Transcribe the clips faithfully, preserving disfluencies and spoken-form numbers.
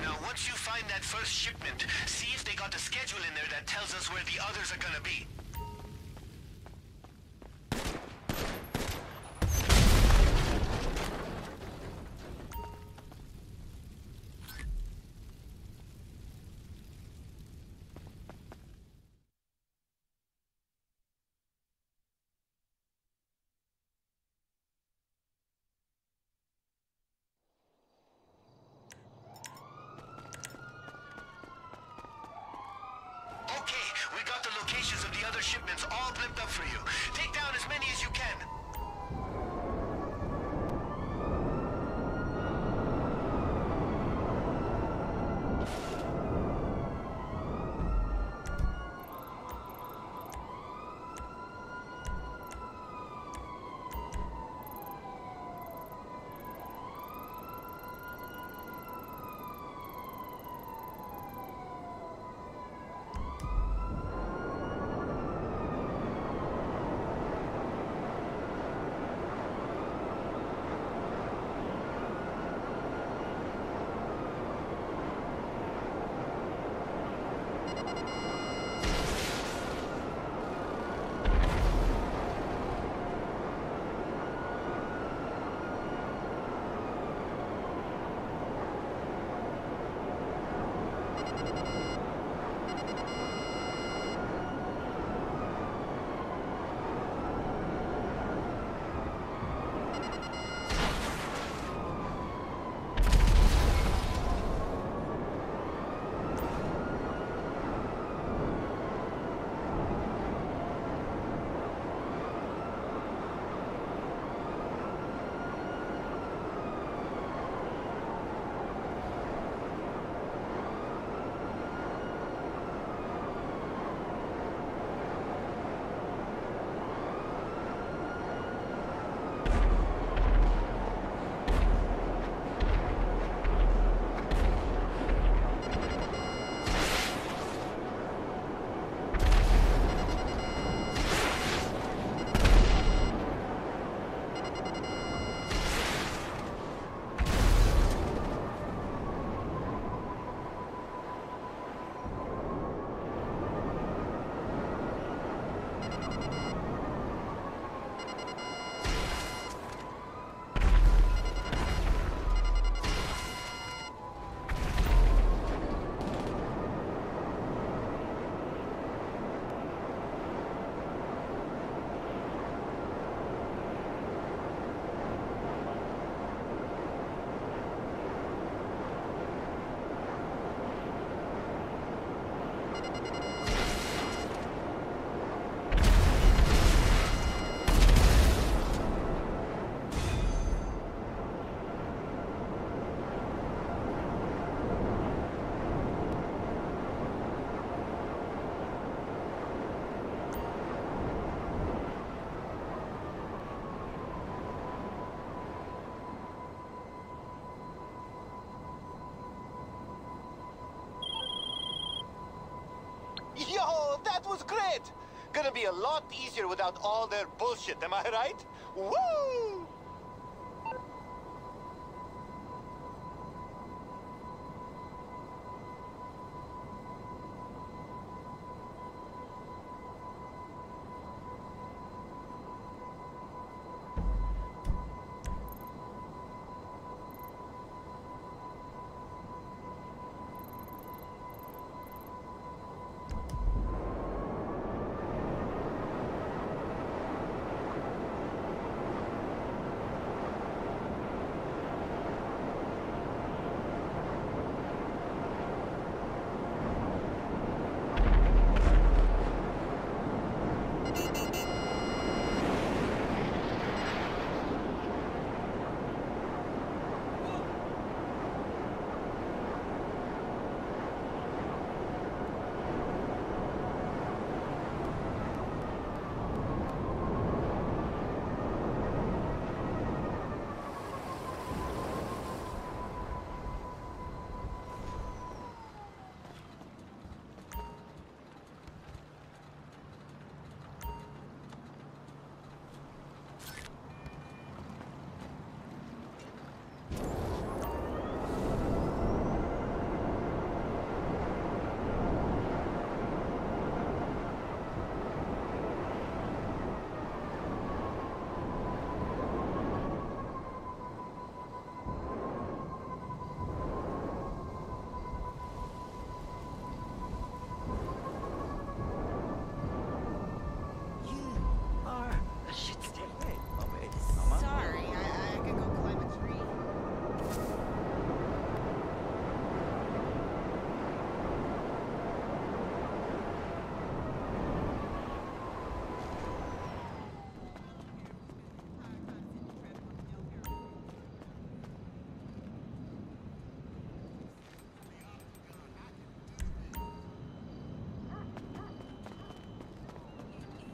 Now once you find that first shipment, see if they got a schedule in there that tells us where the others are gonna be. Locations of the other shipments all blipped up for you. Take down as many as you can. was great. Gonna be a lot easier without all their bullshit, am I right? Woo!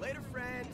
Later, friend.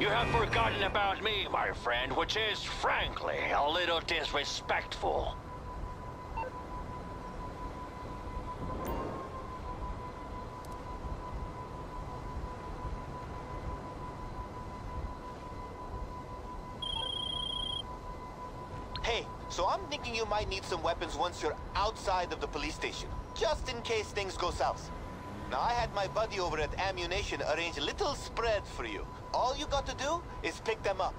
You have forgotten about me, my friend, which is, frankly, a little disrespectful. Hey, so I'm thinking you might need some weapons once you're outside of the police station, just in case things go south. Now, I had my buddy over at Ammunition arrange a little spread for you. All you got to do is pick them up.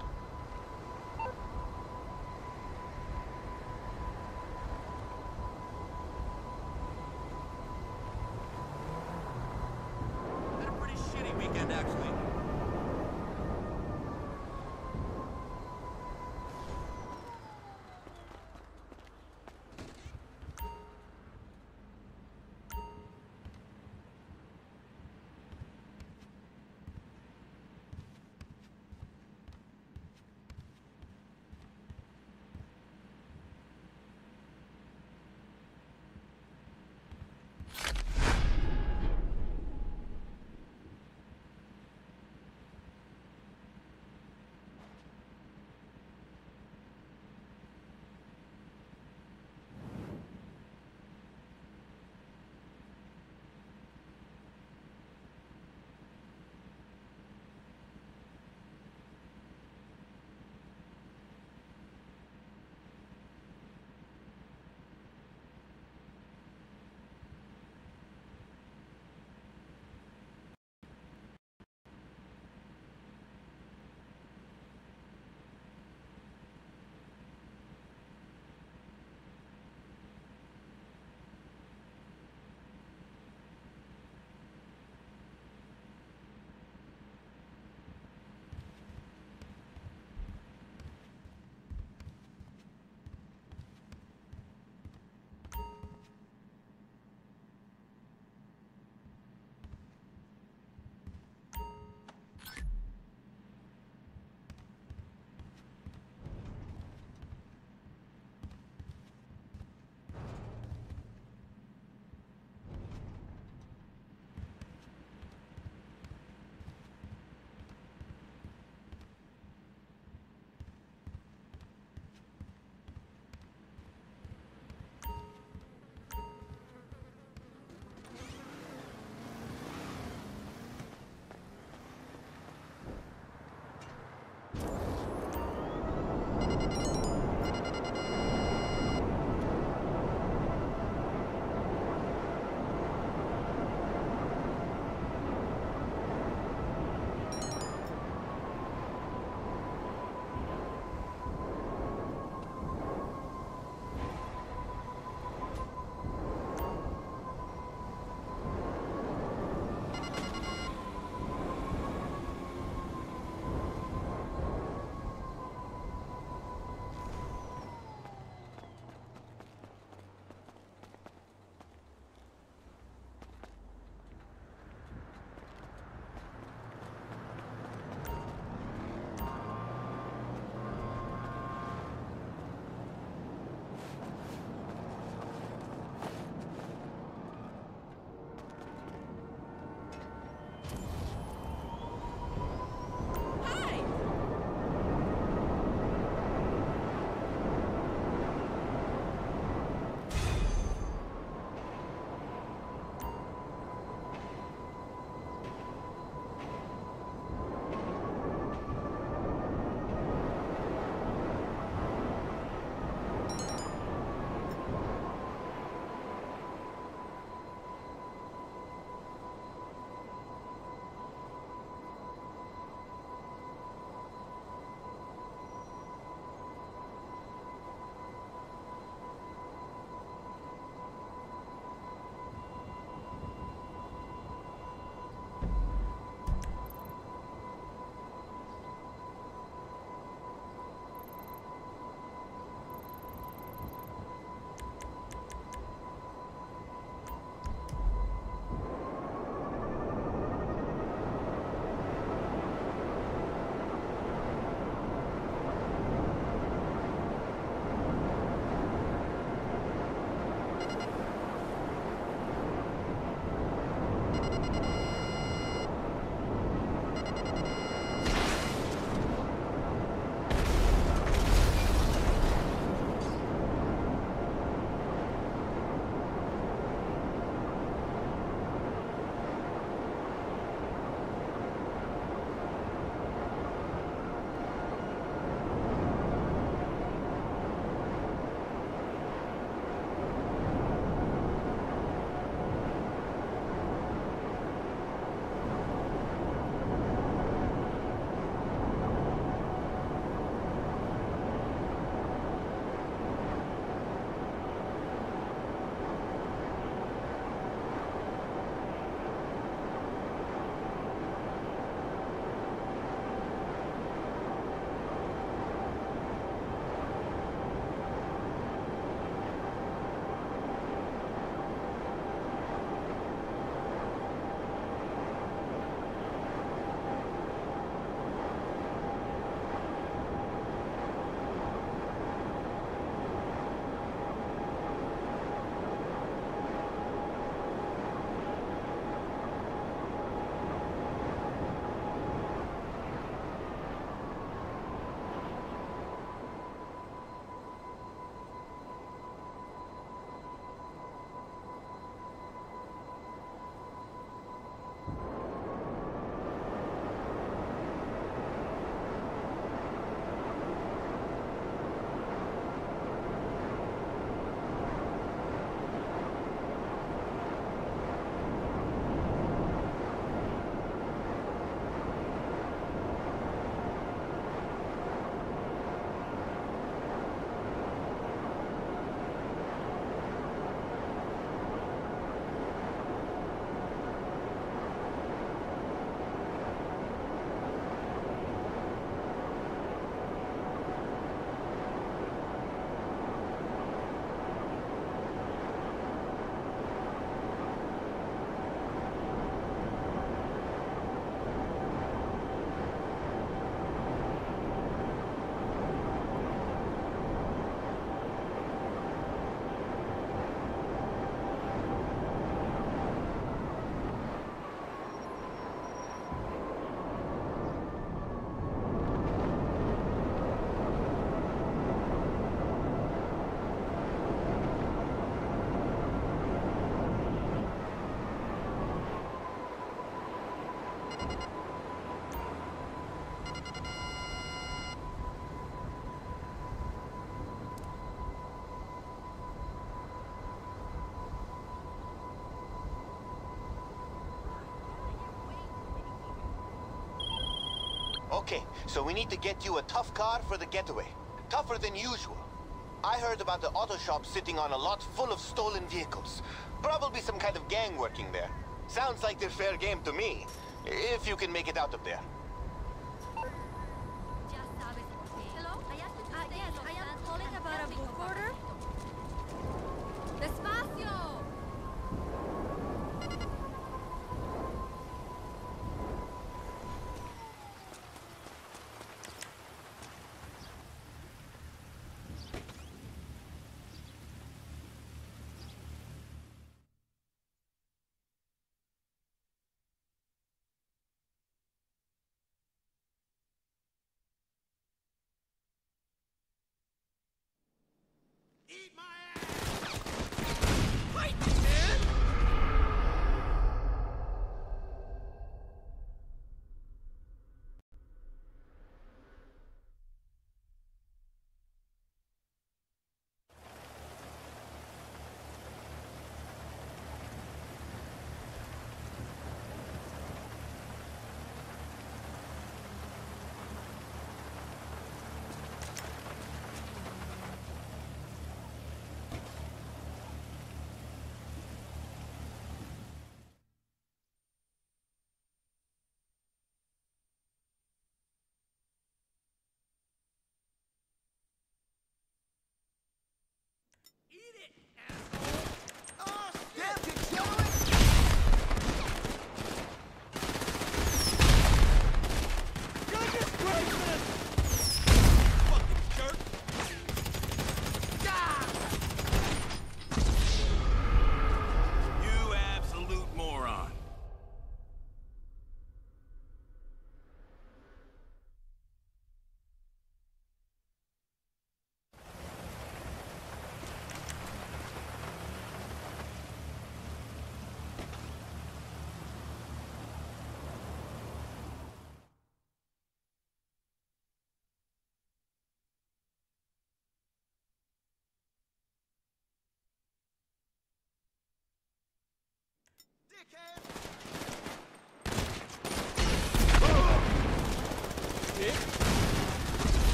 Okay, so we need to get you a tough car for the getaway. Tougher than usual. I heard about the auto shop sitting on a lot full of stolen vehicles. Probably some kind of gang working there. Sounds like they're fair game to me. If you can make it out of there. Hello? Uh, yes, I am calling about a book order. Despacio! Eat my ass! Fight me, man!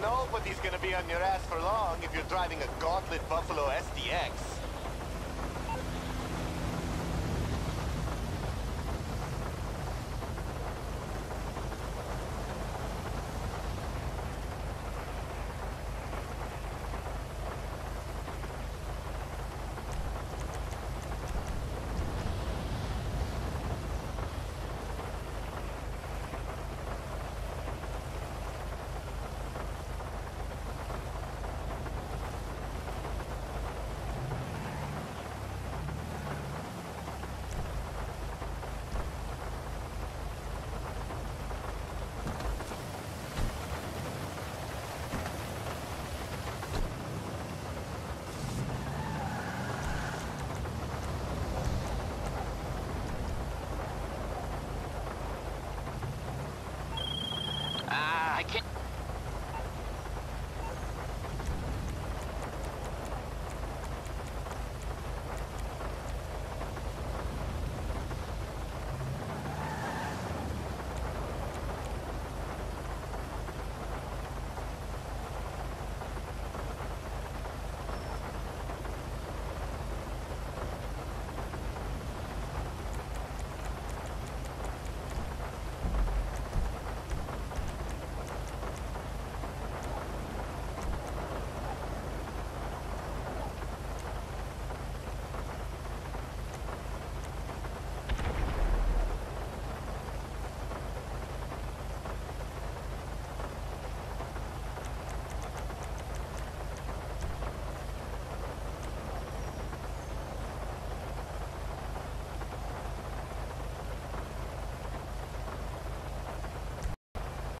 Nobody's gonna be on your ass for long if you're driving a gauntlet Buffalo S D X.